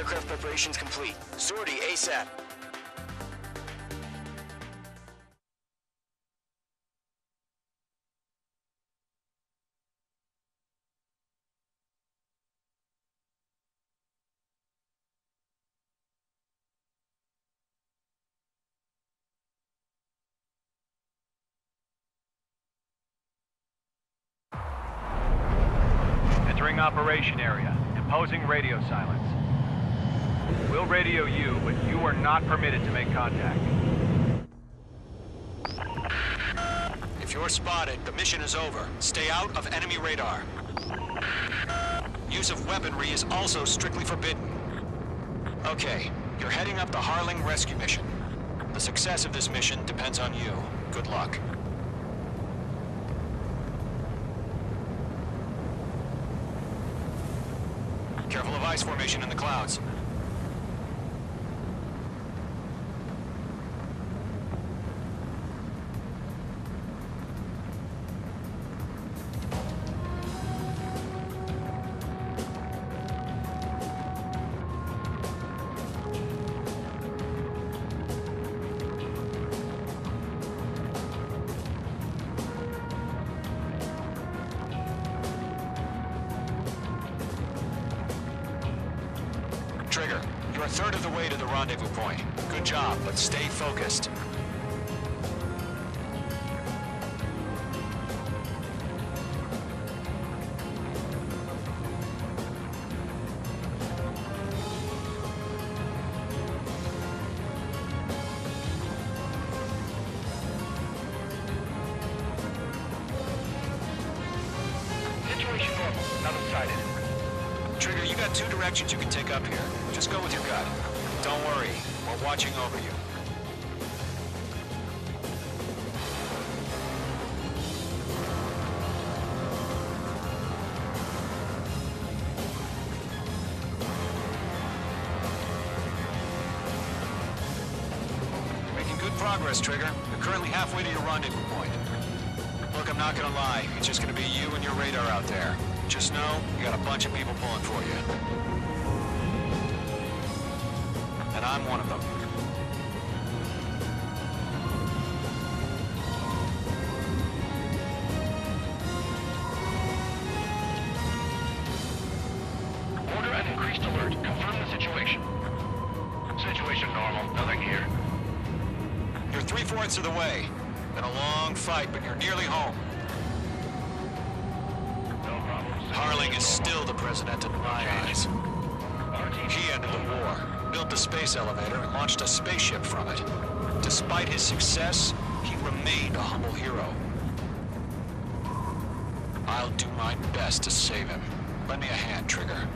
Aircraft preparations complete. Sortie ASAP. Operation area, imposing radio silence. We'll radio you, but you are not permitted to make contact. If you're spotted, the mission is over. Stay out of enemy radar. Use of weaponry is also strictly forbidden. Okay, you're heading up the Harling rescue mission. The success of this mission depends on you. Good luck. Careful of ice formation in the clouds. You're a third of the way to the rendezvous point. Good job, but stay focused. Situation normal, not sighted. Trigger, you got two directions you can take up here. Just go with your gut. Don't worry, we're watching over you. Making good progress, Trigger. You're currently halfway to your rendezvous point. Look, I'm not gonna lie. It's just gonna be you and your radar out there. Just know, you got a bunch of people pulling for you. And I'm one of them. Order an increased alert. Confirm the situation. Situation normal. Nothing here. You're 3/4 of the way. Been a long fight, but you're nearly home. Harling is still the president in my eyes. He ended the war, built the space elevator, and launched a spaceship from it. Despite his success, he remained a humble hero. I'll do my best to save him. Lend me a hand, Trigger.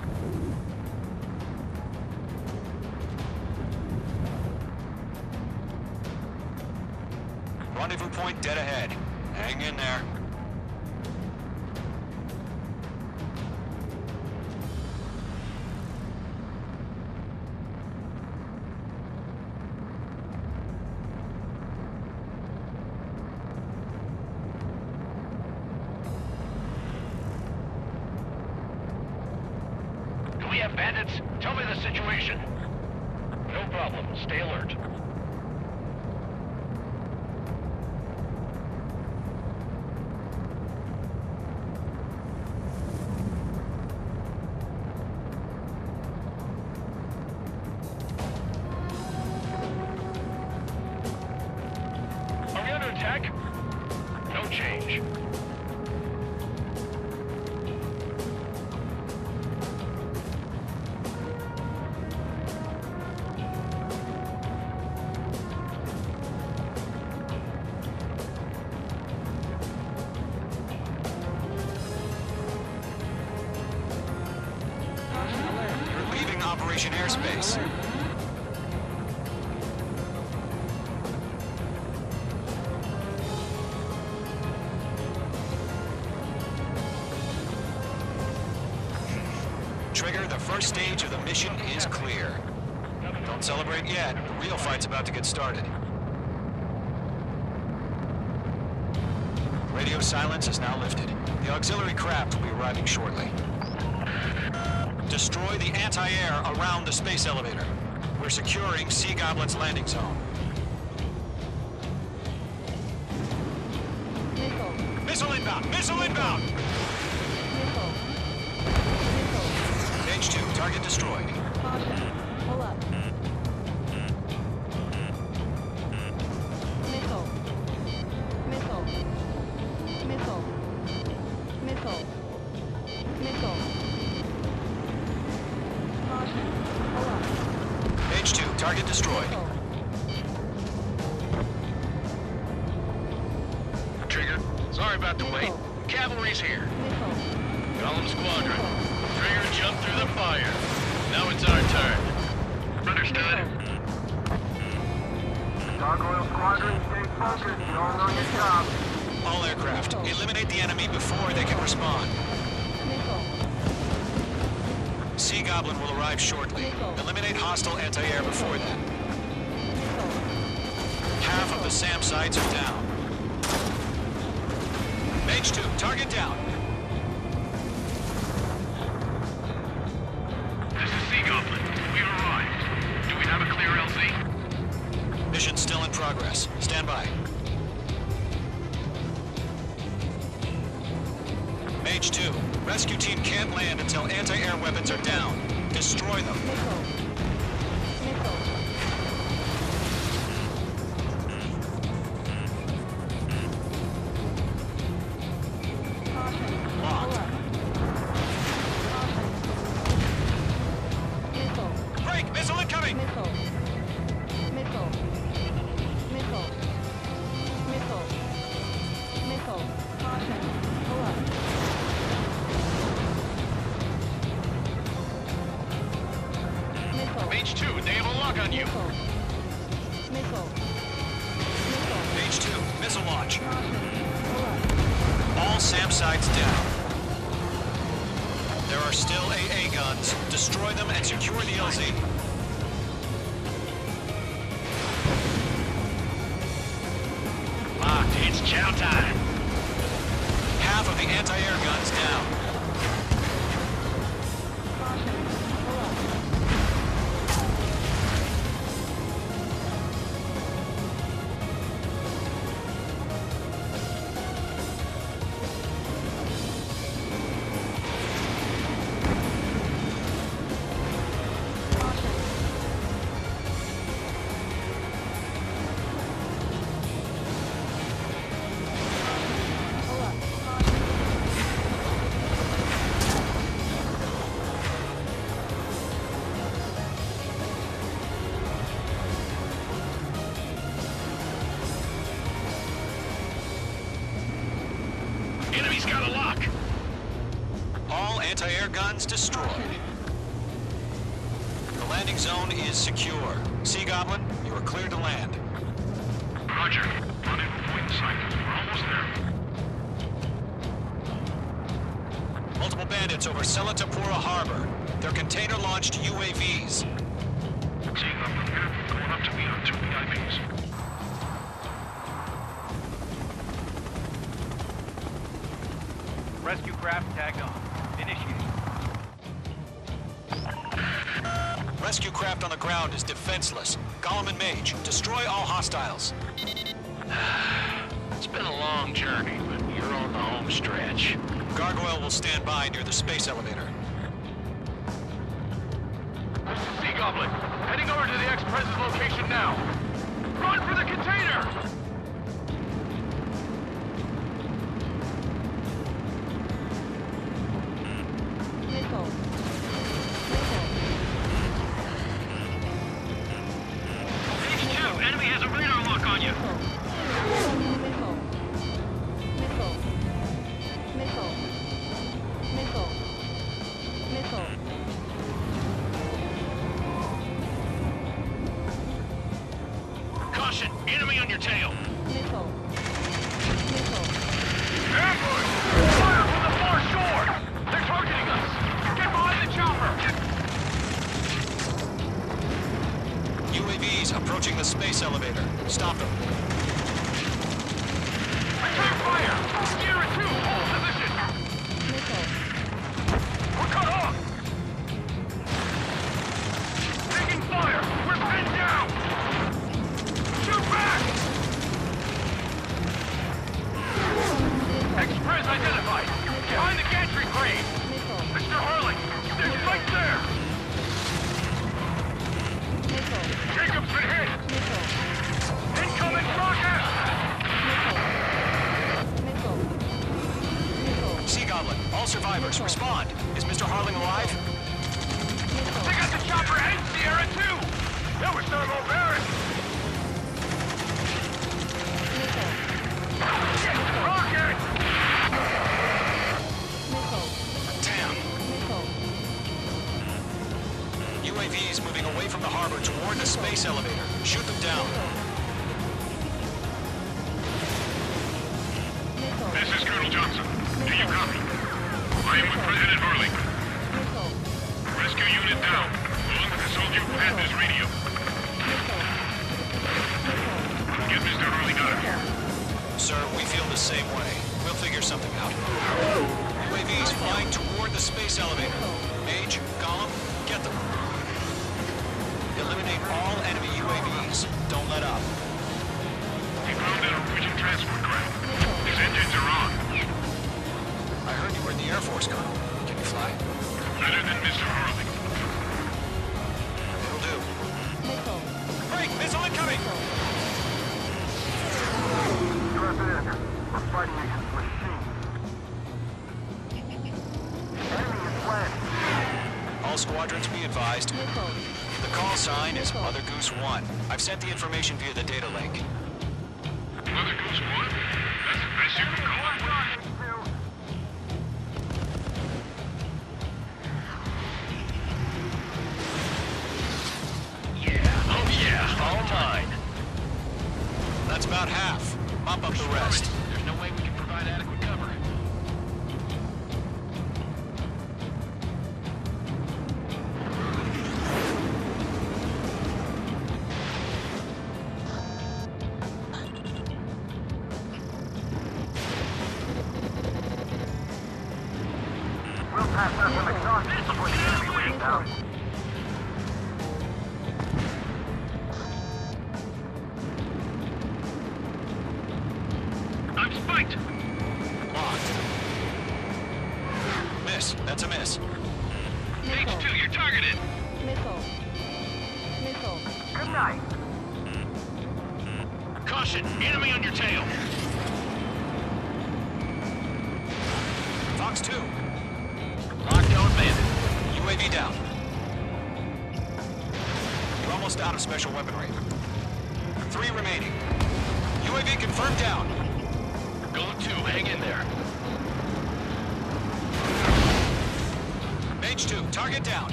Rendezvous point dead ahead. Hang in there. Bandits, tell me the situation. No problem. Stay alert. Are we under attack? No change. Operation airspace. Trigger, the first stage of the mission is clear. Don't celebrate yet. The real fight's about to get started. Radio silence is now lifted. The auxiliary craft will be arriving shortly. Destroy the anti-air around the space elevator. We're securing Sea Goblin's landing zone. Missile inbound! Missile inbound! H2, target destroyed. Pull up. Missile. Missile. Missile. Missile. Missile. Pull up. H2, target destroyed. Trigger, sorry about the wait. Cavalry's here. Column squadron. Trigger jumped through the fire. Now it's our turn. Understood. Gargoyle squadron, stay focused. You all know your job. All aircraft, eliminate the enemy before they can respond. Sea Goblin will arrive shortly. Eliminate hostile anti-air before that. Half of the SAM sites are down. H2, target down. This is Sea Goblin. We've arrived. Do we have a clear LZ? Mission still in progress. Stand by. H2, rescue team can't land until anti-air weapons are down. Destroy them. Missile. Anti-air guns destroyed. The landing zone is secure. Sea Goblin, you are clear to land. Roger. Run in point sight. We're almost there. Multiple bandits over Selatapura Harbor. They're container-launched UAVs. Sea Goblin here. Going up to meet our two VIPs. Rescue craft tagged on. Rescue craft on the ground is defenseless. Gollum and Mage, destroy all hostiles. It's been a long journey, but you're on the home stretch. Gargoyle will stand by near the space elevator. Sea Goblin, heading over to the ex-president's location now. Run for the container! UAVs moving away from the harbor toward the space elevator. Shoot them down. This is Colonel Johnson. Do you copy? I am with President Harling. Rescue unit down. Along with the soldier who had this radio. Get Mr. Harling out of here. Sir, we feel the same way. We'll figure something out. UAVs flying toward the space elevator. Mage, Gollum, get them. Eliminate all enemy UAVs. Don't let up. We found out a Norwegian transport craft. His engines are on. I heard you were in the Air Force, Colonel. Can you fly? Better than Mr. Harling. It'll do. Break! Missile incoming! UFN, we're fighting against machines. Enemy is landing. All squadrons be advised. The call sign is Mother Goose 1. I've sent the information via the data link. Mother Goose 1? That's the best you can call it? Yeah, oh yeah, all mine. That's about half. Mop up the rest. There's no way we can provide adequate cover.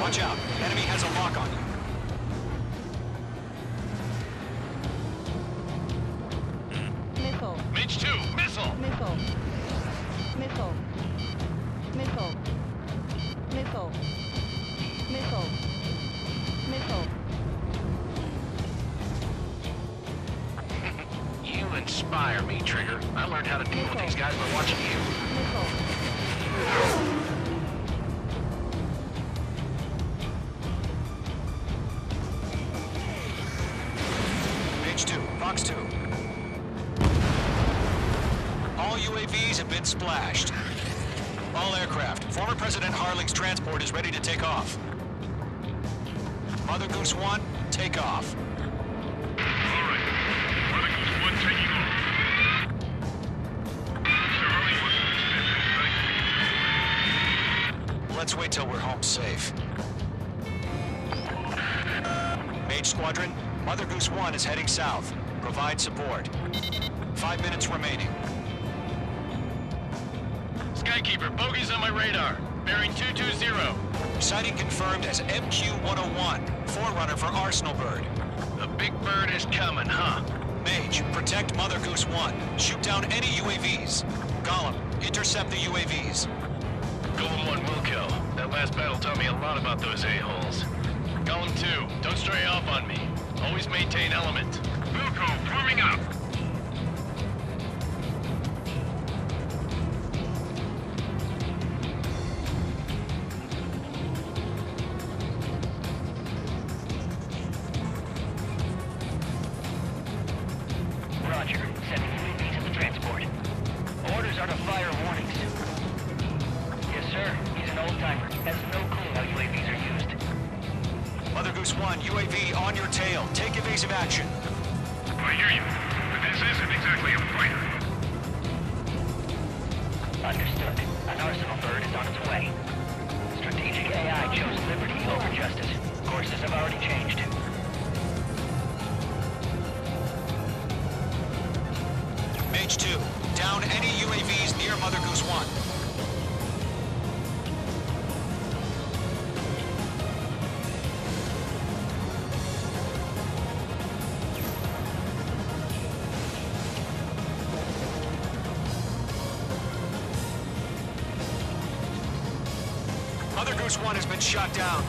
Watch out. The enemy has a lock on you. Missile. Midge 2, missile! Missile. Missile. Missile. Missile. Missile. Missile. You inspire me, Trigger. I learned how to deal with these guys by watching you. Missile. he's a bit splashed. All aircraft, former President Harling's transport is ready to take off. Mother Goose 1, take off. Let's wait till we're home safe. Mage Squadron, Mother Goose 1 is heading south. Provide support. 5 minutes remaining. Skykeeper, bogeys on my radar. Bearing 220. Sighting confirmed as MQ-101, Forerunner for Arsenal Bird. The big bird is coming, huh? Mage, protect Mother Goose 1. Shoot down any UAVs. Gollum, intercept the UAVs. Golem 1 will kill. That last battle taught me a lot about those a-holes. Golem 2, don't stray off on me. Always maintain element. Wilco, forming up. Roger, sending UAVs at the transport. Orders are to fire warning soon. Sir, he's an old-timer. Has no clue how UAVs are used. Mother Goose 1, UAV on your tail. Take evasive action. I hear you, but this isn't exactly a fighter. Understood. An Arsenal Bird is on its way. Strategic AI chose liberty over justice. Courses have already changed. Mage 2, down any UAVs near Mother Goose 1. Mother Goose 1 has been shot down.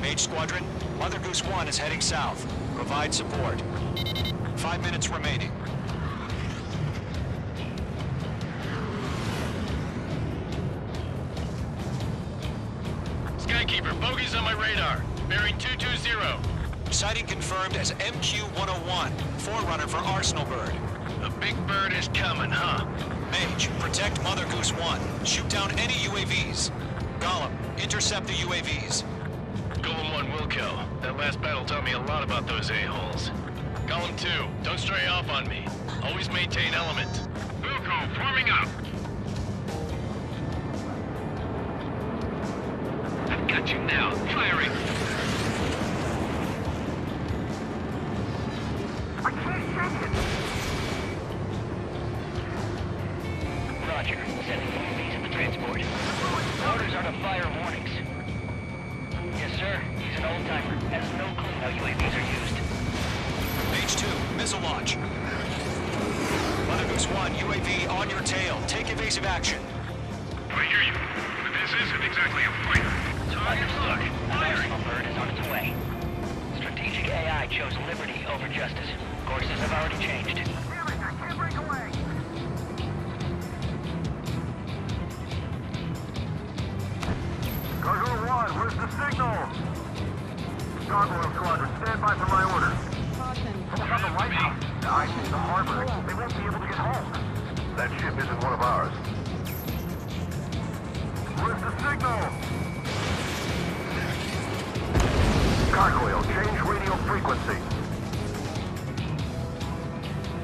Mage Squadron, Mother Goose 1 is heading south. Provide support. 5 minutes remaining. Skykeeper, bogeys on my radar. Bearing 220. Sighting confirmed as MQ-101, Forerunner for Arsenal Bird. The big bird is coming, huh? Mage, protect Mother Goose 1. Shoot down any UAVs. Gollum, intercept the UAVs. Golem 1 will kill. That last battle taught me a lot about those a-holes. Golem 2, don't stray off on me. Always maintain element. Wilco, forming up. Got you now. Firing. Roger. Sending UAVs at the transport. Orders are to fire warnings. Yes, sir. He's an old-timer. Has no clue how UAVs are used. Mage 2, missile launch. Mother Goose 1, UAV on your tail. Take evasive action. I hear you, but this isn't exactly a fighter. Understood. The Arsenal Bird is on its way. Strategic AI chose liberty over justice. Courses have already changed. Really, I can't break away. Cargo 1, where's the signal? Gargoyle Squadron, stand by for my orders. Someone's on the lighthouse. I see the harbor. They won't be able to get home. That ship isn't one of ours. Where's the signal? Gargoyle, change radio frequency.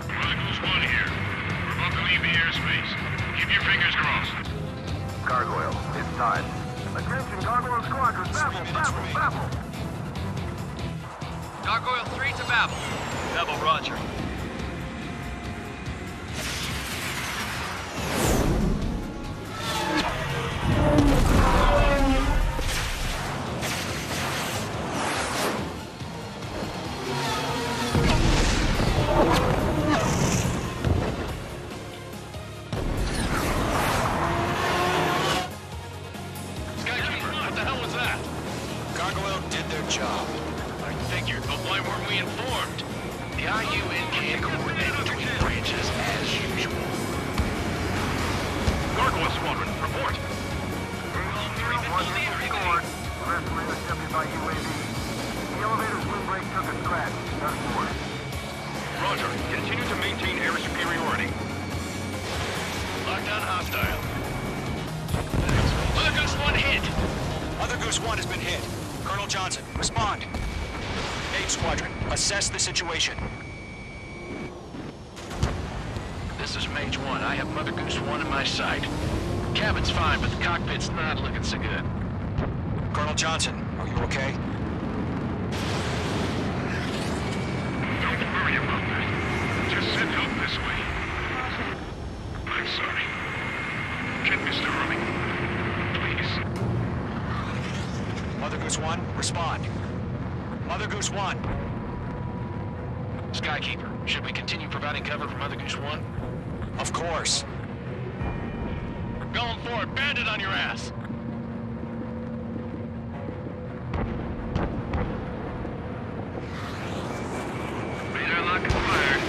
Gargoyle's 1 here. We're about to leave the airspace. Keep your fingers crossed. Gargoyle, it's time. Attention, Gargoyle Squadron. Babble, babble, babble. Gargoyle 3 to babble. Babble, roger. The IUN can't coordinate between branches as usual. Gargoyle Squadron, report. Scored. Last wing intercepted by UAV. The elevator's windbreak took a scratch. Not scored. Roger. Continue to maintain air superiority. Lockdown hostile. Mother Goose 1 hit. Mother Goose 1 has been hit. Colonel Johnson, respond. 8 Squadron, assess the situation. This is Mage 1. I have Mother Goose 1 in my sight. Cabin's fine, but the cockpit's not looking so good. Colonel Johnson, are you okay? Don't worry about that. Just send help this way. I'm sorry. Can Mr. Harling, please? Mother Goose 1, respond. Mother Goose 1. Skykeeper, should we continue providing cover for Mother Goose 1? Of course. Going forward, bandit on your ass! Radar lock is fired.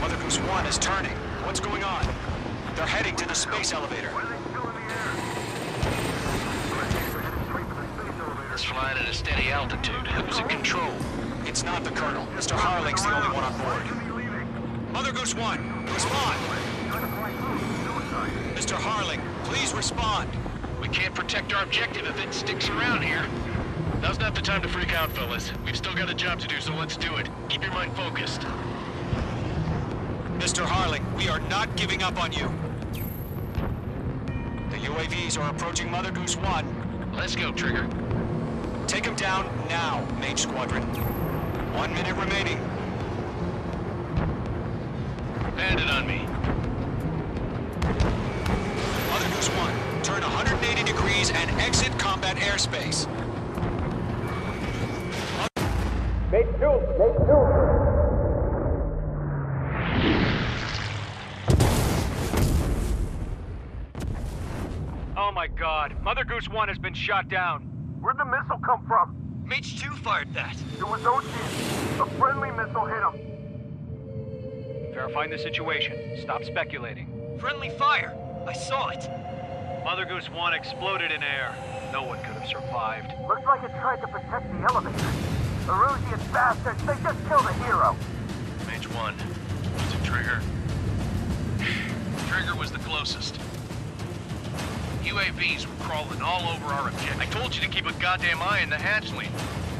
Mother Goose 1 is turning. What's going on? They're heading to the space elevator. Why are they still in the air? It's flying at a steady altitude. Who's in control? It's not the Colonel. Mr. Harling's the only one on board. Mother Goose 1, respond! Mr. Harling, please respond. We can't protect our objective if it sticks around here. Now's not the time to freak out, fellas. We've still got a job to do, so let's do it. Keep your mind focused. Mr. Harling, we are not giving up on you. The UAVs are approaching Mother Goose 1. Let's go, Trigger. Take them down now, Mage Squadron. 1 minute remaining. Hand it on me. One, turn 180 degrees and exit combat airspace. Make two. Oh my God, Mother Goose 1 has been shot down. Where'd the missile come from? Mage 2 fired that. It was OSEAN. A friendly missile hit him. Verifying the situation. Stop speculating. Friendly fire. I saw it. Mother Goose 1 exploded in air. No one could have survived. Looks like it tried to protect the elevator. The Russian bastards, they just killed a hero. Mage 1, was it Trigger? Trigger was the closest. UAVs were crawling all over our objective. I told you to keep a goddamn eye on the hatchling.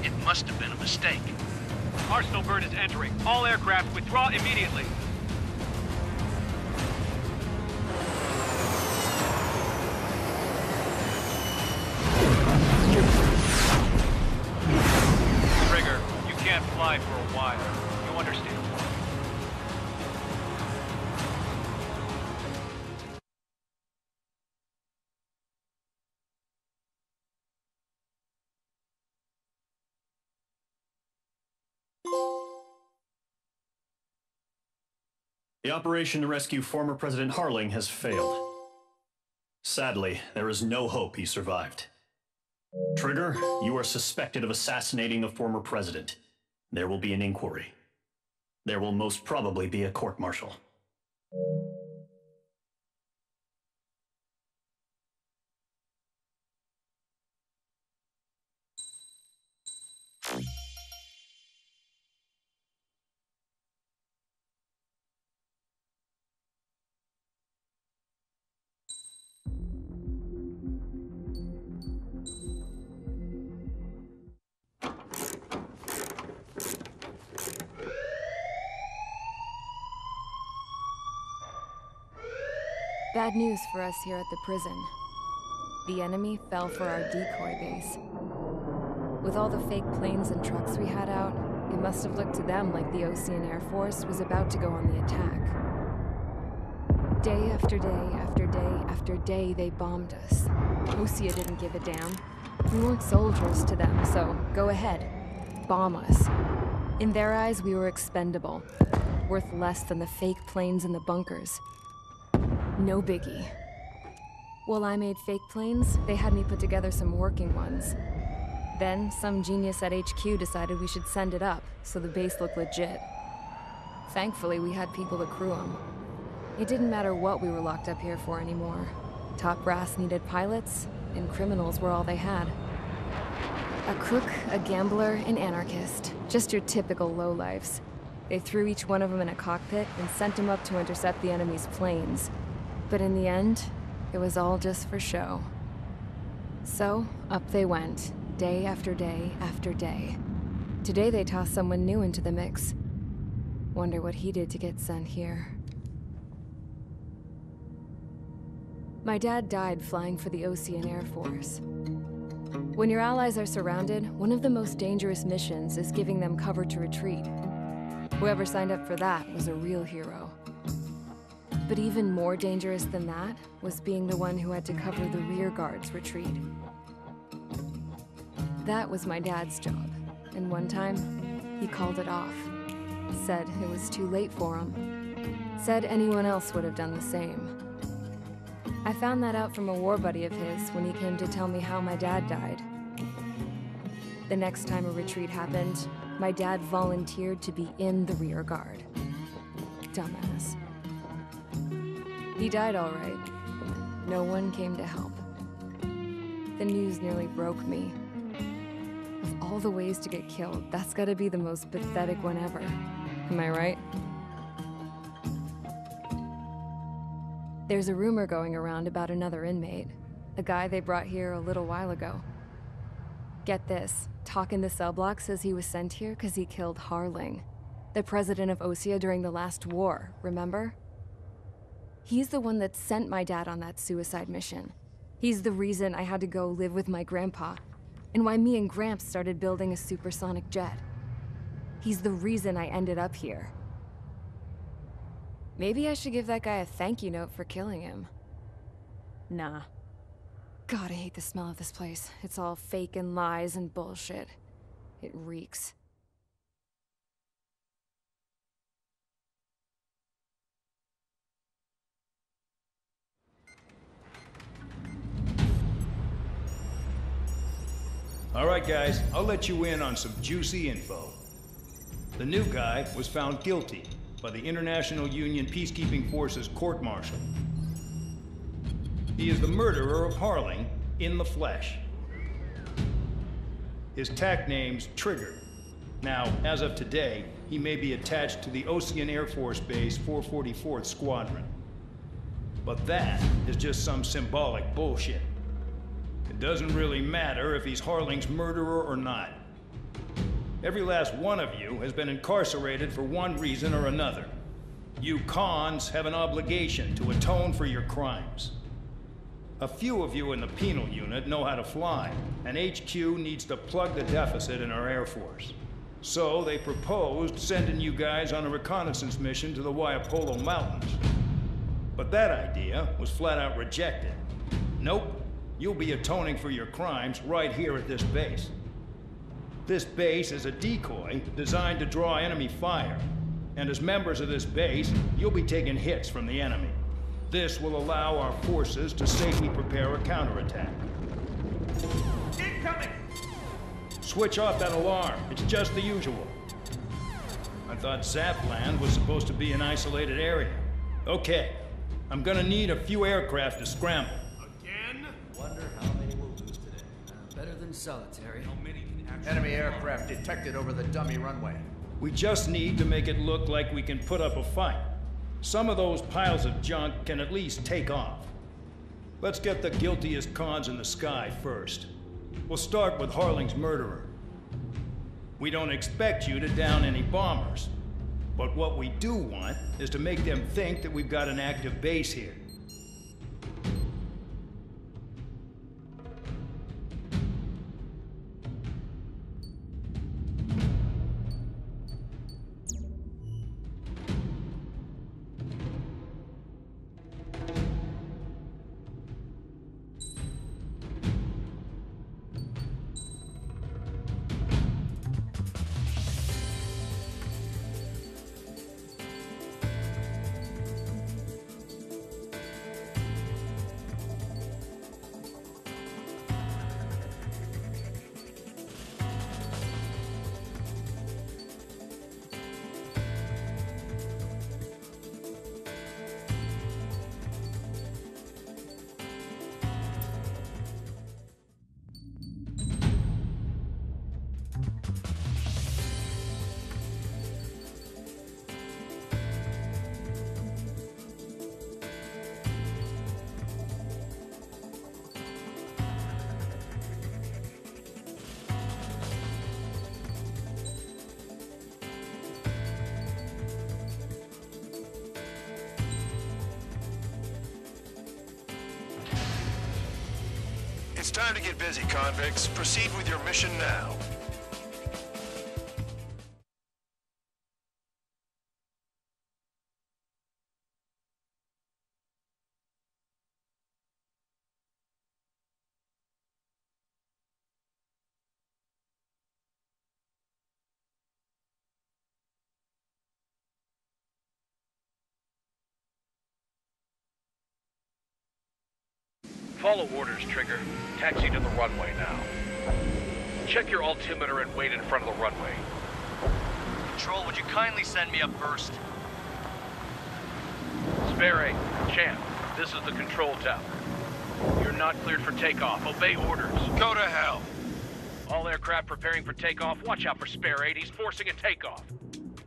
It must have been a mistake. Arsenal Bird is entering. All aircraft withdraw immediately. For a while. You understand? The operation to rescue former President Harling has failed. Sadly, there is no hope he survived. Trigger, you are suspected of assassinating the former president. There will be an inquiry. There will most probably be a court-martial. Bad news for us here at the prison. The enemy fell for our decoy base. With all the fake planes and trucks we had out, it must have looked to them like the OSEAN Air Force was about to go on the attack. Day after day after day after day, they bombed us. OSEA didn't give a damn. We weren't soldiers to them, so go ahead. Bomb us. In their eyes, we were expendable. Worth less than the fake planes in the bunkers. No biggie. While I made fake planes, they had me put together some working ones. Then, some genius at HQ decided we should send it up, so the base looked legit. Thankfully, we had people to crew them. It didn't matter what we were locked up here for anymore. Top brass needed pilots, and criminals were all they had. A crook, a gambler, an anarchist. Just your typical lowlifes. They threw each one of them in a cockpit and sent them up to intercept the enemy's planes. But in the end, it was all just for show. So, up they went, day after day after day. Today they tossed someone new into the mix. Wonder what he did to get sent here. My dad died flying for the OSEAN Air Force. When your allies are surrounded, one of the most dangerous missions is giving them cover to retreat. Whoever signed up for that was a real hero. But even more dangerous than that was being the one who had to cover the rear guard's retreat. That was my dad's job, and one time, he called it off. Said it was too late for him. Said anyone else would have done the same. I found that out from a war buddy of his when he came to tell me how my dad died. The next time a retreat happened, my dad volunteered to be in the rear guard. Dumbass. He died all right. No one came to help. The news nearly broke me. Of all the ways to get killed, that's gotta be the most pathetic one ever. Am I right? There's a rumor going around about another inmate, a guy they brought here a little while ago. Get this, talk in the cell block says he was sent here because he killed Harling, the president of OSEA during the last war, remember? He's the one that sent my dad on that suicide mission. He's the reason I had to go live with my grandpa, and why me and Gramps started building a supersonic jet. He's the reason I ended up here. Maybe I should give that guy a thank you note for killing him. Nah. God, I hate the smell of this place. It's all fake and lies and bullshit. It reeks. All right, guys, I'll let you in on some juicy info. The new guy was found guilty by the International Union Peacekeeping Forces court-martial. He is the murderer of Harling in the flesh. His TAC name's Trigger. Now, as of today, he may be attached to the OSEAN Air Force Base 444th Squadron. But that is just some symbolic bullshit. It doesn't really matter if he's Harling's murderer or not. Every last one of you has been incarcerated for one reason or another. You cons have an obligation to atone for your crimes. A few of you in the penal unit know how to fly, and HQ needs to plug the deficit in our Air Force. So they proposed sending you guys on a reconnaissance mission to the Waiapolo Mountains. But that idea was flat out rejected. Nope, you'll be atoning for your crimes right here at this base. This base is a decoy designed to draw enemy fire, and as members of this base, you'll be taking hits from the enemy. This will allow our forces to safely prepare a counterattack. Incoming! Switch off that alarm. It's just the usual. I thought Zapland was supposed to be an isolated area. Okay, I'm gonna need a few aircraft to scramble. Again? Wonder how many we'll lose today. Better than solitary. How many? Enemy aircraft detected over the dummy runway. We just need to make it look like we can put up a fight. Some of those piles of junk can at least take off. Let's get the guiltiest cons in the sky first. We'll start with Harling's murderer. We don't expect you to down any bombers, but what we do want is to make them think that we've got an active base here. It's time to get busy, convicts. Proceed with your mission now. Follow orders, Trigger. Taxi to the runway now. Check your altimeter and wait in front of the runway. Control, would you kindly send me up first? Spare 8, Champ, this is the control tower. You're not cleared for takeoff. Obey orders. Go to hell. All aircraft preparing for takeoff. Watch out for Spare 8. He's forcing a takeoff.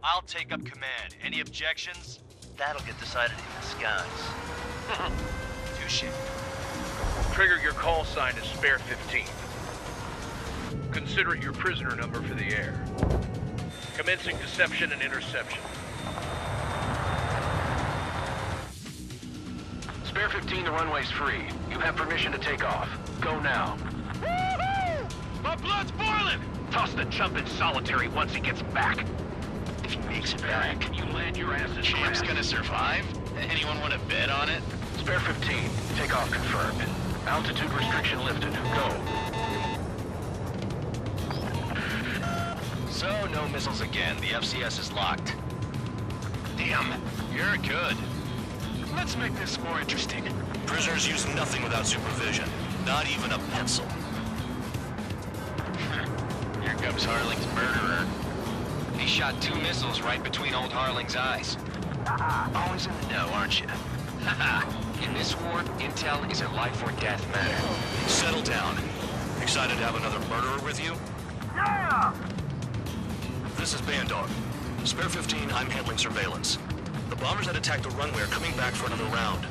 I'll take up command. Any objections? That'll get decided in the skies. Touche. Trigger, your call sign is Spare 15. Consider it your prisoner number for the air. Commencing deception and interception. Spare 15, the runway's free. You have permission to take off. Go now. Woohoo! My blood's boiling! Toss the chump in solitary once he gets back. If he makes it back, can you land your ass in the ass? Champ's gonna survive? Anyone want to bet on it? Spare 15, takeoff confirmed. Altitude restriction lifted. Go. So, no missiles again. The FCS is locked. Damn. You're good. Let's make this more interesting. Prisoners use nothing without supervision. Not even a pencil. Here comes Harling's murderer. He shot 2 missiles right between old Harling's eyes. Always in the know, aren't you? Haha. In this war, intel is a life or death matter. Settle down. Excited to have another murderer with you? Yeah! This is Bandog. Spare 15, I'm handling surveillance. The bombers that attacked the runway are coming back for another round.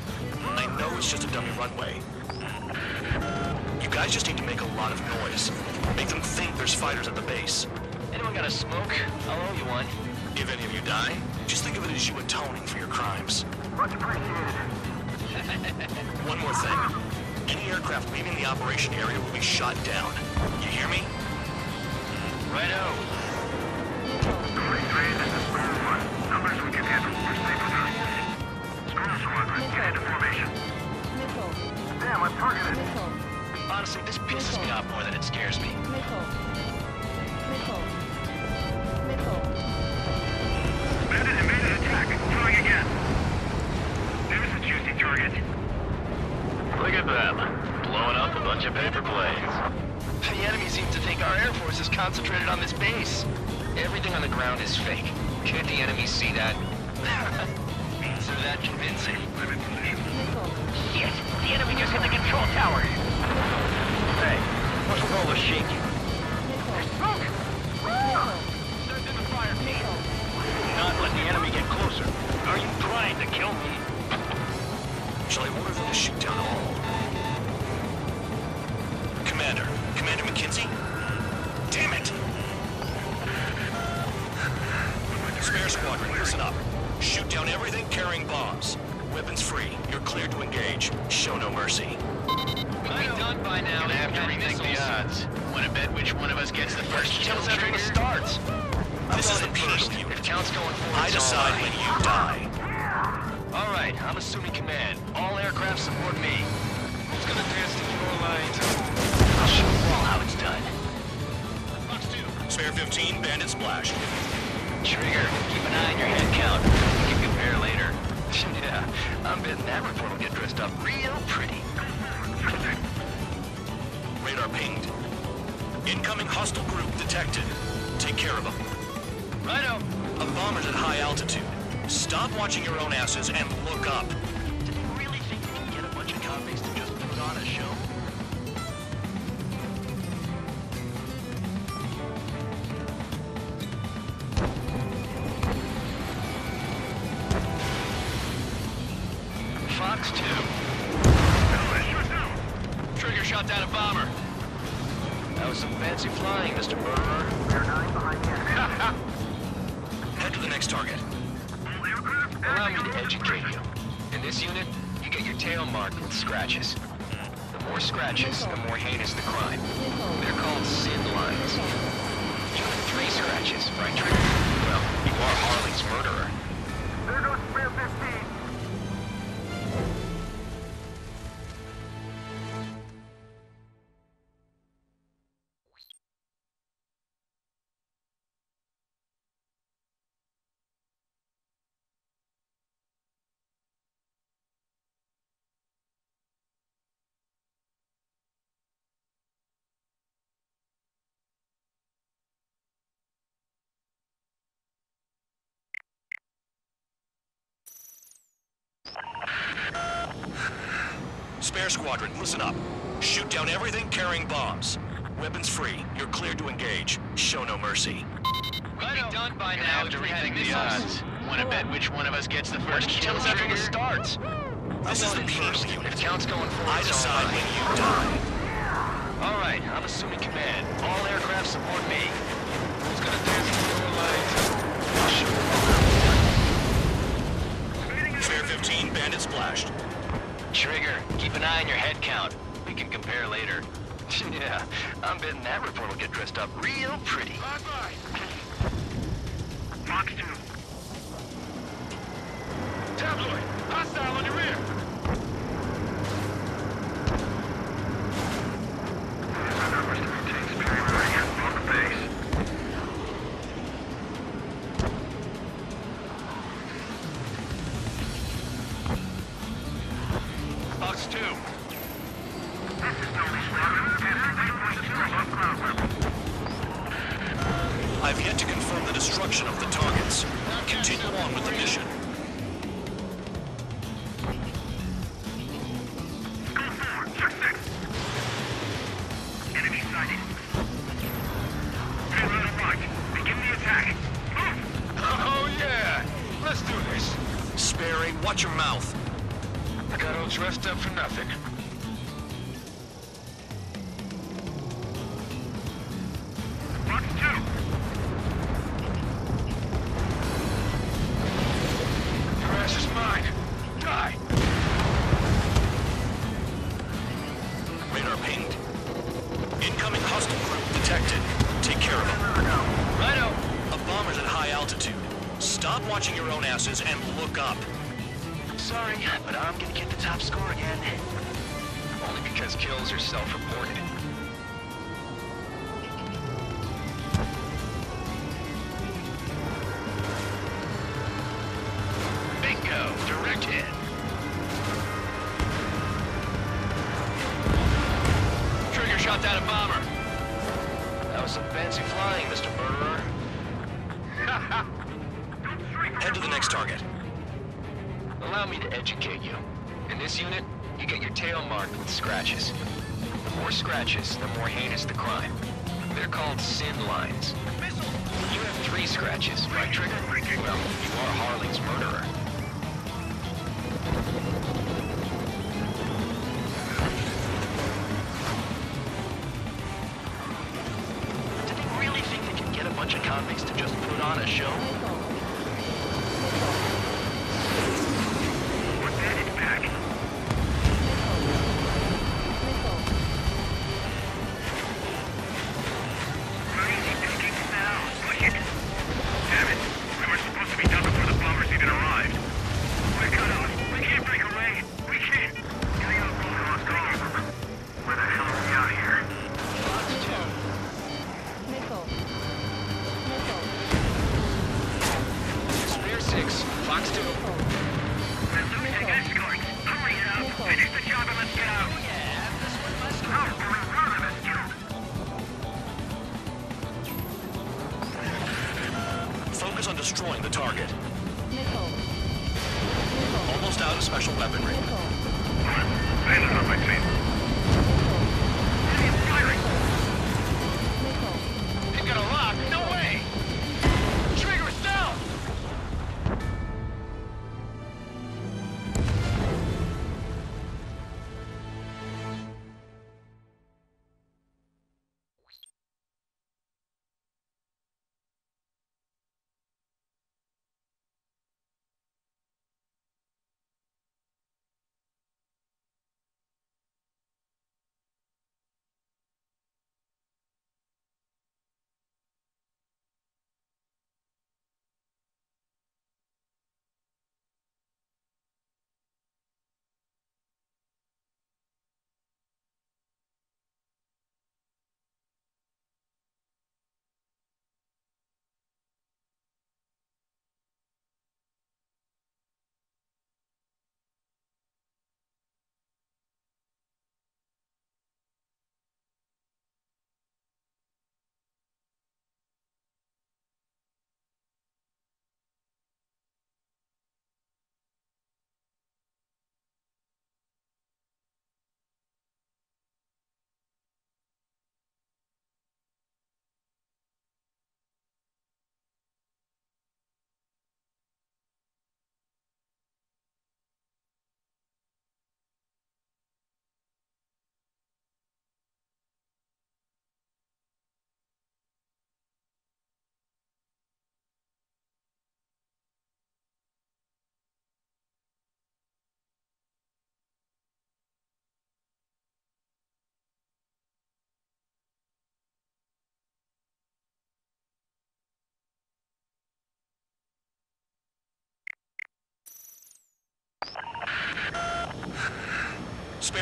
I know it's just a dummy runway. You guys just need to make a lot of noise. Make them think there's fighters at the base. Anyone got a smoke? I'll owe you one. If any of you die, just think of it as you atoning for your crimes. Much appreciated. One more thing. Any aircraft leaving the operation area will be shot down. You hear me? Righto. Three, this is School 1. Numbers we can handle. Stay with us. School Squadron, get into formation. Missile. Damn, I'm targeted. Missile. Honestly, this pisses me off more than it scares me. Missile. Missile. Missile. Bandit and made an attack. Throwing again. Target. Look at them, blowing up a bunch of paper planes. The enemy seems to think our Air Force is concentrated on this base. Everything on the ground is fake. Can't the enemy see that? Means they're that convincing. Shit! The enemy just hit the control tower! Hey, what's with all the shaking? There's smoke! There's in the fire, team! Not let the enemy get closer. Are you trying to kill me? Shall I order them to shoot down all? Commander. Commander McKenzie? Damn it! Spare Squadron, listen up. Shoot down everything carrying bombs. Weapons free. You're cleared to engage. Show no mercy. We'll be done by now. Gonna have to rethink the odds. Wanna bet which one of us gets the first kill? Tell us everything starts. This is the first. If count's going forward, I decide when you die. All right, I'm assuming command. All aircraft support me. Who's gonna dance to your lines? I'll show you all how it's done. Box 2. Spare 15, Bandit Splash. Trigger, keep an eye on your head count. You can compare later. Yeah, I'm betting that report will get dressed up real pretty. Radar pinged. Incoming hostile group detected. Take care of them. Righto. A bomber's at high altitude. Stop watching your own asses and look up. Did you really think you could get a bunch of convicts to just put on a show? Fox 2. Trigger shot down a bomber. That was some fancy flying, Mr. Murderer. They're not behind here. Head to the next target. Allow me to educate you. In this unit, you get your tail marked with scratches. The The more scratches, the more heinous the crime. They're called sin lines. You have 3 scratches, right trigger? Well, you are Harling's murderer. There goes Spare 15! Spare Squadron, listen up. Shoot down everything carrying bombs. Weapons free. You're cleared to engage. Show no mercy. We'd be done by now if we had the odds. Wanna bet which one of us gets the first kill? Tell us after the starts. This is the penal unit. If count's going forward, I decide when you die. Alright, I'm assuming command. All aircraft support me. Who's gonna dance with your lights? I'll shoot. Spare 15, bandit splashed. Trigger, keep an eye on your head count. We can compare later. Yeah, I'm betting that report will get dressed up real pretty. Bye-bye. Fox 2. Tabloid, hostile on your rear. I've yet to confirm the destruction of the targets. Continue on with the mission.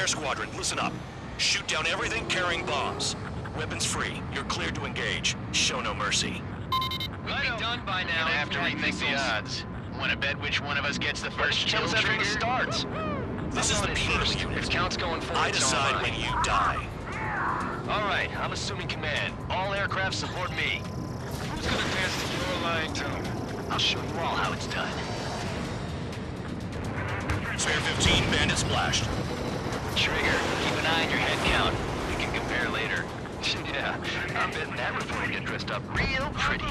Air Squadron, listen up. Shoot down everything carrying bombs. Weapons free. You're cleared to engage. Show no mercy. We'll be done by now. Gonna have to rethink the odds. Wanna bet which one of us gets the first kill trigger? It starts. This is the PW unit. The count's going forward. I decide when you die. Alright, I'm assuming command. All aircraft support me. Who's gonna dance to your line, too? I'll show you all how it's done. Spare 15, bandit splashed. Trigger, keep an eye on your head count. You can compare later. Yeah, I'm betting that reporter get dressed up real pretty.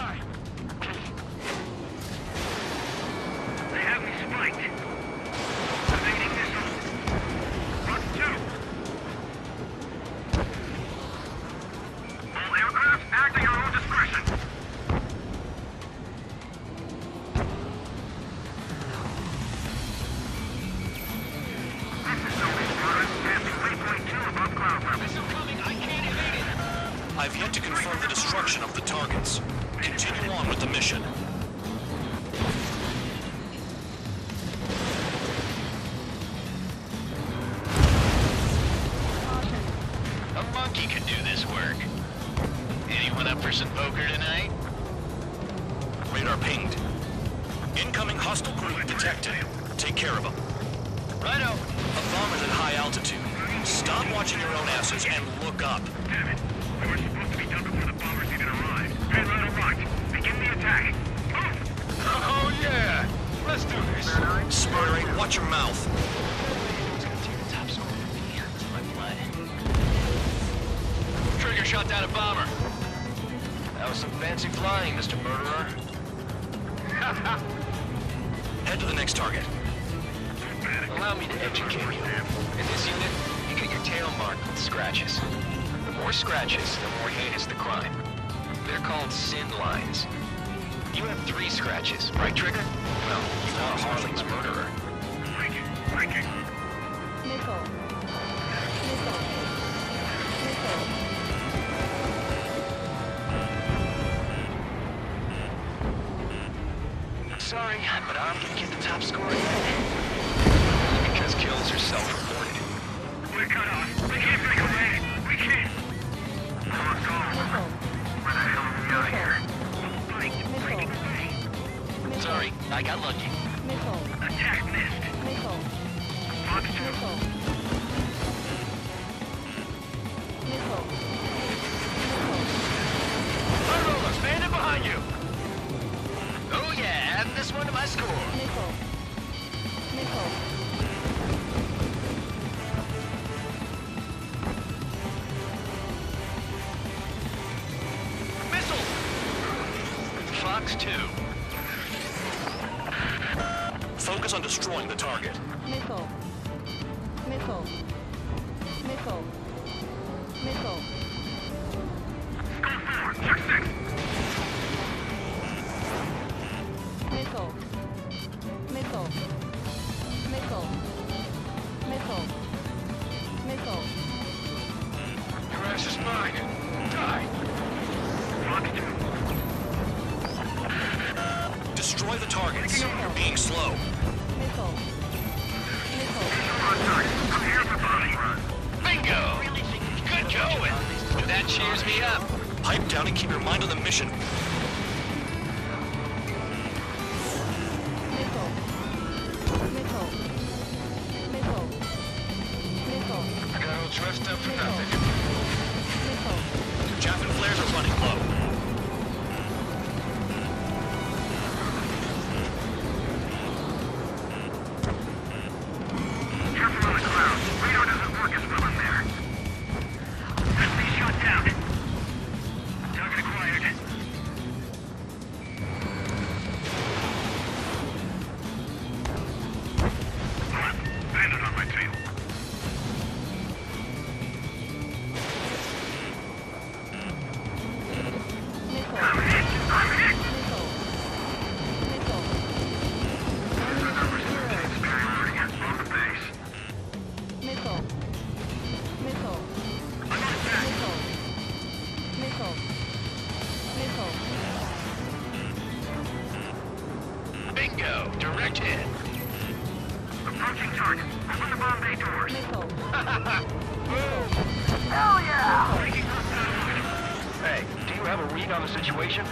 They have me spiked. Evading missiles. Run two. All aircraft acting on our discretion. I've yet to confirm the destruction of the targets. Continue on with the mission. A monkey could do this work. Anyone up for some poker tonight? Radar pinged. Incoming hostile group detected. Take care of them. Righto. A bomber's at high altitude. Stop watching your own asses and look up. Damn it. We were supposed to be done before the bombers even arrived. Head on the rock. Begin the attack. Move! Oh, yeah! Let's do this. Smurry, watch your mouth. It's gonna tear the tops off of me. It's my blood. Trigger shot down a bomber. That was some fancy flying, Mr. Murderer. Head to the next target. Allow me to educate you. In this unit, you get your tail marked with scratches. The more scratches, the more heinous the crime. They're called sin lines. You have 3 scratches, right, Trigger? Well, you are Harling's murderer. Break it. Nickel. Sorry, but I'm gonna get the top score again. Because kills are self-reported. We're cut off. We can't break away. We can't. Sorry, I got lucky. Missile. Attack missed. Missile. Fox 2. Missile. Missile. Fire roller, bandit behind you. Oh yeah, add this one to my score. Missile. Missile. Fox 2. Focus on destroying the target. Missile. Missile. Missile. Missile. Go forward. Check 6. Missile. Missile. Missile. Missile. Missile. Your ass is mine. Die. Fox 2. Destroy the targets. You're being slow. Missile. Missile. Bingo! Good going! That cheers me up. Pipe down and keep your mind on the mission. Missile. Missile. Missile. Missile. I got all dressed up for nothing. Missile. Your Japan flares are running low. Approaching target. Open the bomb bay doors. Hell yeah! Hey, do you have a read on the situation?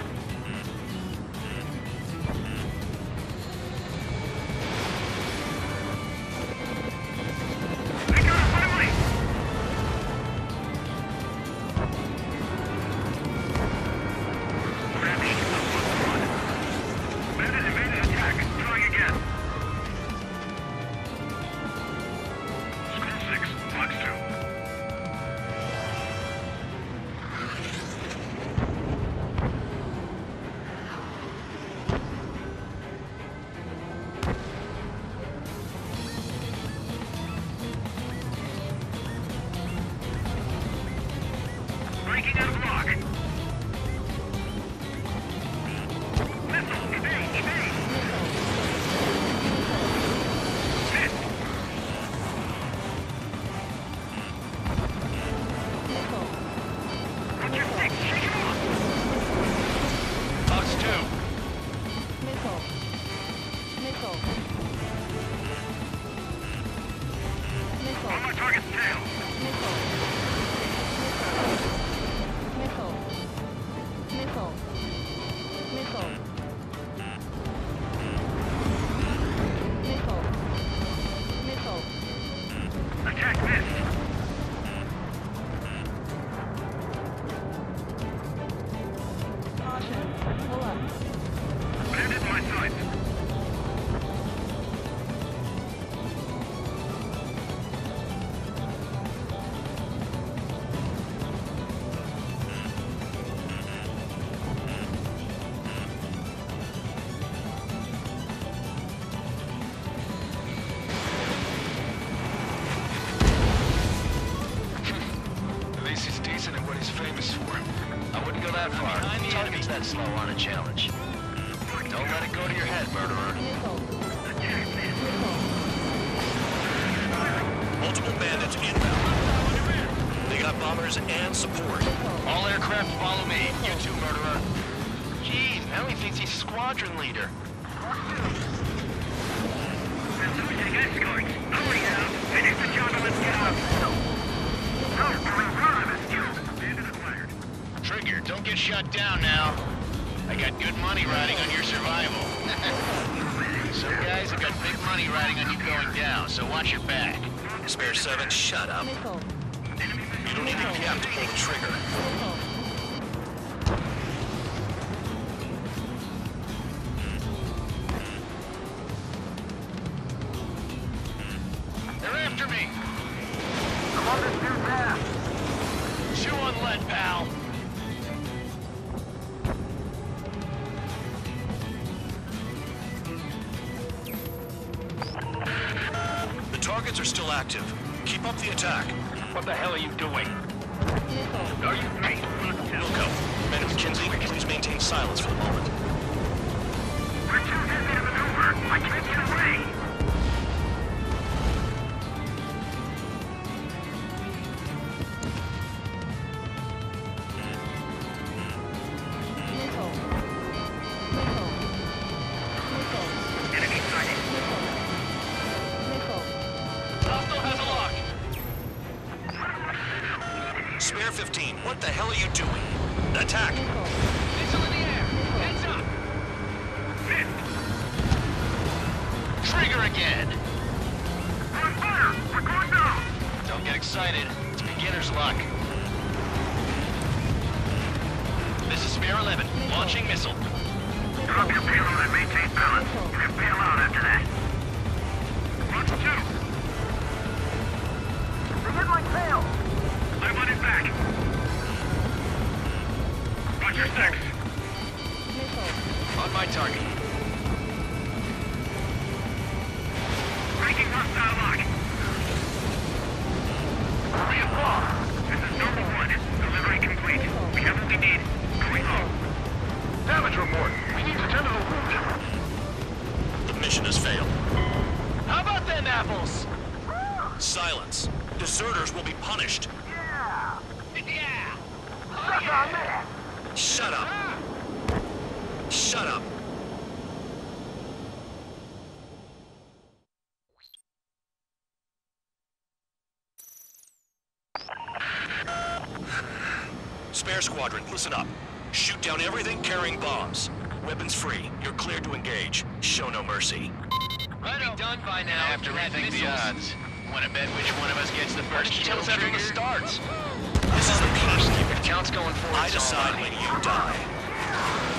Slow on a challenge. Don't let it go to your head, murderer. Multiple bandits inbound. They got bombers and support. All aircraft follow me, you two, murderer. Jeez, now he thinks he's squadron leader. Finish the job and let's get out. Trigger, don't get shot down now. I got good money riding on your survival. Some guys have got big money riding on you going down, so watch your back. Spare 7, shut up. You don't need the cap to pull the trigger. They're after me! I'm on this new path! Chew on lead, pal! Targets are still active. Keep up the attack. What the hell are you doing? Are you me? Wilco, men of McKinsey, please maintain silence for the moment. We're too busy to maneuver. I can't get away. What the hell are you doing? Attack! Missile in the air! Heads up! Missed. Trigger again! We're on fire! We're going down! Don't get excited. It's beginner's luck. This is Sphere 11. Launching missile. Drop your payload and maintain balance. You can bail out after that. Launch 2. They hit like hell! I want it back! Six. On my target. Breaking hostile lock. Reapply. This is number 1. Delivery complete. We have what we need. Going home. Damage report. We need to tend to the wounded. The mission has failed. How about them apples? Silence. Deserters will be punished. Yeah. Yeah. Suck on that. Shut up! Shut up! Air Squadron, listen up. Shoot down everything carrying bombs. Weapons free. You're cleared to engage. Show no mercy. Right, be done by now. I have to rethink the odds. Want to bet which one of us gets the first kill? Tell us everything starts. This is the first. If it counts going forward, I decide when you die.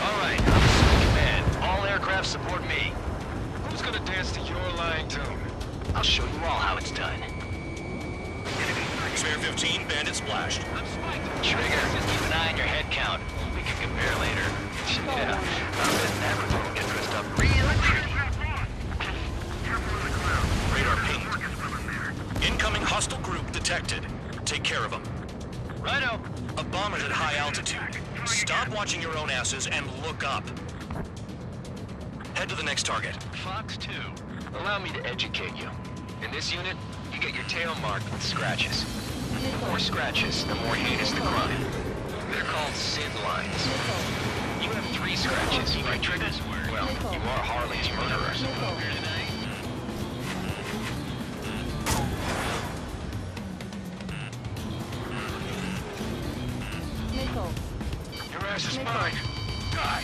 All right, I'm second command. All aircraft support me. Who's gonna dance to your line tune? I'll show you all how it's done. Spare 15, bandit splashed. I'm spiked. Trigger, just keep an eye on your head count. We can compare later. Yeah, I'm betting that one's gonna get dressed up real pretty. Radar pinged. Incoming hostile group detected. Take care of them. Righto. A bomber's at high altitude. Stop watching your own asses and look up. Head to the next target. Fox 2, allow me to educate you. In this unit, you get your tail marked with scratches. The more scratches, the more heinous the crime. They're called sin lines. You have 3 scratches. By triggers, well, you are Harling's murderer. Your ass is mine. Die.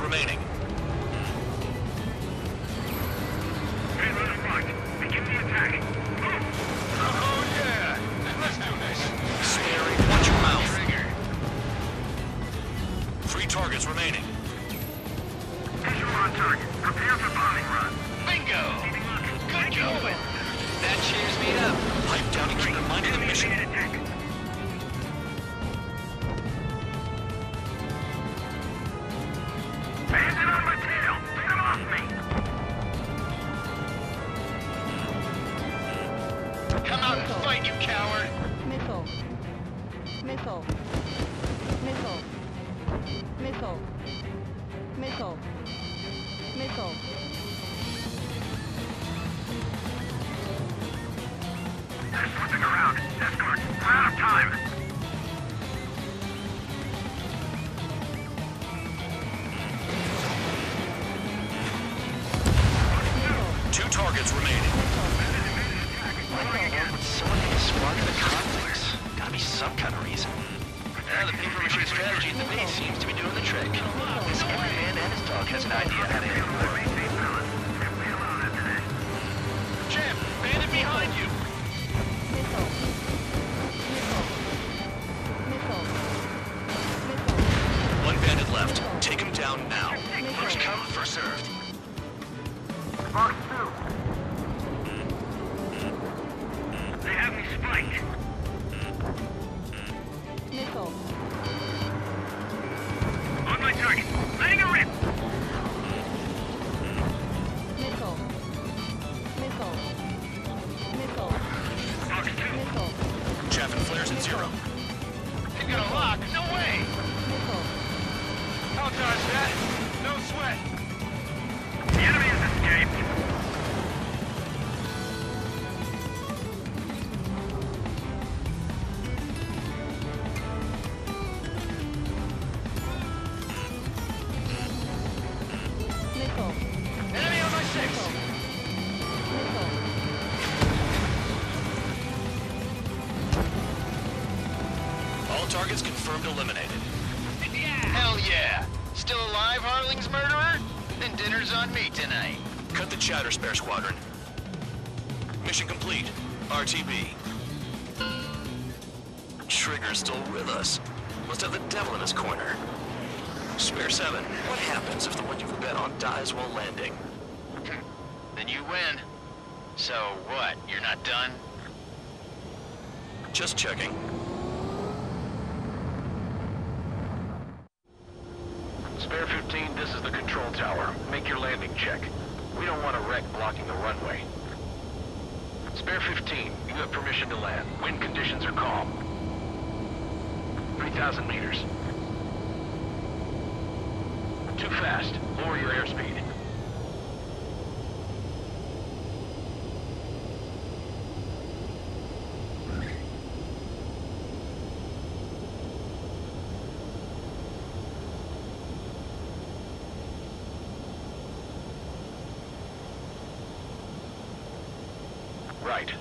Remaining. Hey, begin the attack. Oh yeah! Let's do this. Scary, watch your mouth. Trigger. 3 targets remaining. Visual on target. Prepare for bombing run. Bingo! Good job. That cheers me up. Pipe down and keep in mind of the mission. Bandit on my tail! Get him off me! Come out and fight, you coward! Missile. Missile. Missile. Missile. Missile. Missile. They're slipping around. Escort. We're out of time. Targets remaining. Someone can spark the conflicts. Gotta be some kind of reason. Now the information strategy at the base seems to be doing the trick. This every man and his dog has an idea how to handle it. Jim, bandit behind you! One bandit left. Take him down now. First come, first served. Mark 2. They have me spiked. Missile. On my target. Letting a rip. Missile. Missile. Missile. Box 2. Missile. Chaffin flares at 0. They've got a lock. No way. Missile. I'll dodge that. No sweat. The enemy has escaped. Missile. Enemy on my 6. Missile. Missile. All targets confirmed eliminated. Yeah. Hell yeah! Still alive, Harling's murderer? Then dinner's on me tonight. Cut the chatter, Spare Squadron. Mission complete. RTB. Trigger's still with us. Must have the devil in his corner. Spare 7, what happens if the one you've bet on dies while landing? Then you win. So what, you're not done? Just checking. Spare 15, this is the control tower. Make your landing check. We don't want a wreck blocking the runway. Spare 15, you have permission to land. Wind conditions are calm. 3,000 meters. Too fast. Lower your airspeed.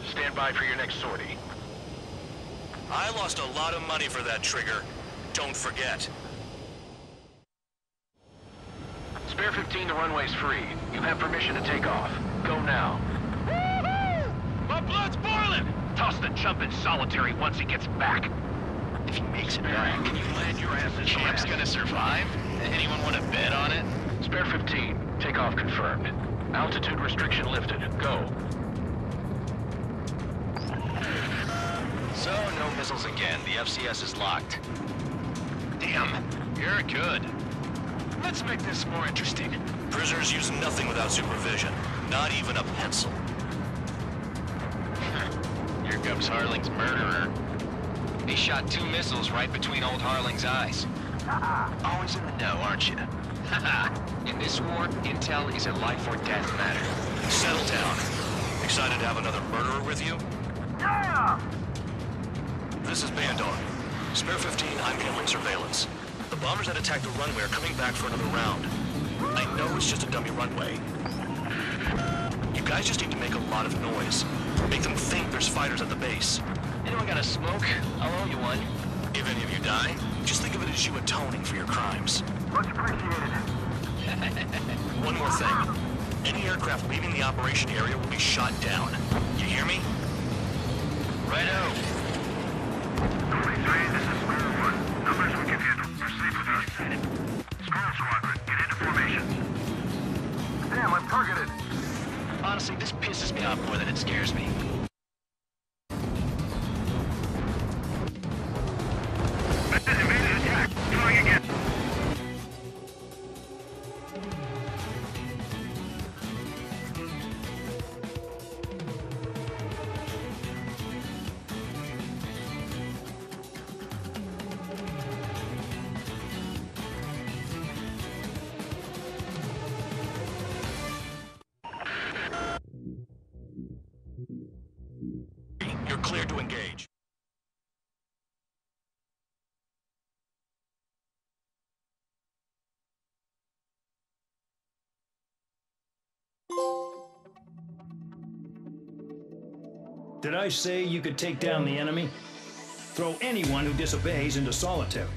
Stand by for your next sortie. I lost a lot of money for that trigger. Don't forget. Spare 15, the runway's free. You have permission to take off. Go now. Woohoo! My blood's boiling! Toss the chump in solitary once he gets back. If he makes it back, can you land your ass in the champ's gonna survive? Anyone want to bet on it? Spare 15, takeoff confirmed. Altitude restriction lifted. Go. So, no missiles again. The FCS is locked. Damn, you're good. Let's make this more interesting. Prisoners use nothing without supervision. Not even a pencil. Here comes Harling's murderer. He shot 2 missiles right between old Harling's eyes. Always in the know, aren't you? In this war, intel is a life or death matter. Settle down. Excited to have another murderer with you? Yeah! This is Bandog. Spare 15, I'm handling surveillance. The bombers that attacked the runway are coming back for another round. I know it's just a dummy runway. You guys just need to make a lot of noise. Make them think there's fighters at the base. Anyone got a smoke? I'll owe you one. If any of you die, just think of it as you atoning for your crimes. Much appreciated. One more thing. Any aircraft leaving the operation area will be shot down. You hear me? Righto. Three, this is Squirrel 1. Numbers we can handle. Proceed with us. Squirrel Squadron, get into formation. Damn, I'm targeted. Honestly, this pisses me off more than it scares me. Did I say you could take down the enemy? Throw anyone who disobeys into solitary.